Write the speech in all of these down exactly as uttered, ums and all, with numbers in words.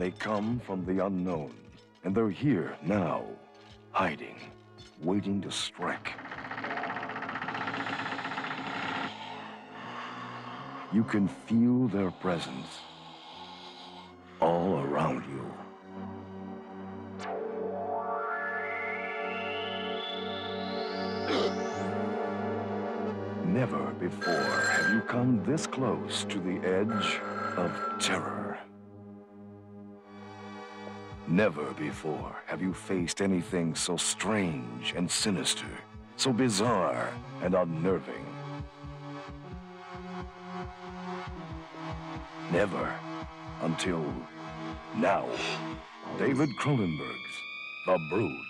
They come from the unknown, and they're here now, hiding, waiting to strike. You can feel their presence all around you. Never before have you come this close to the edge of terror. Never before have you faced anything so strange and sinister, so bizarre and unnerving. Never until now. David Cronenberg's The Brood.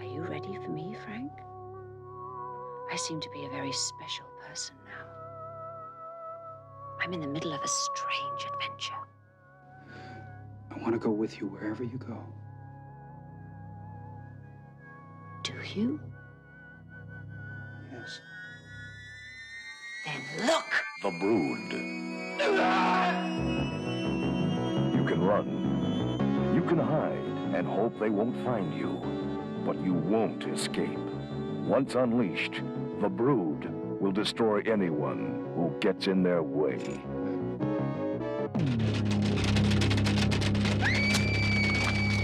Are you ready for me, Frank? I seem to be a very special person now. I'm in the middle of a strange adventure. I want to go with you wherever you go. Do you? Then look! The Brood. You can run. You can hide and hope they won't find you. But you won't escape. Once unleashed, The Brood will destroy anyone who gets in their way.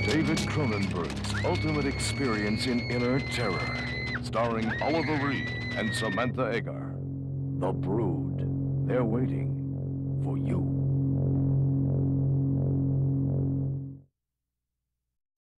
David Cronenberg's ultimate experience in inner terror. Starring Oliver Reed and Samantha Eggar. The Brood. They're waiting for you.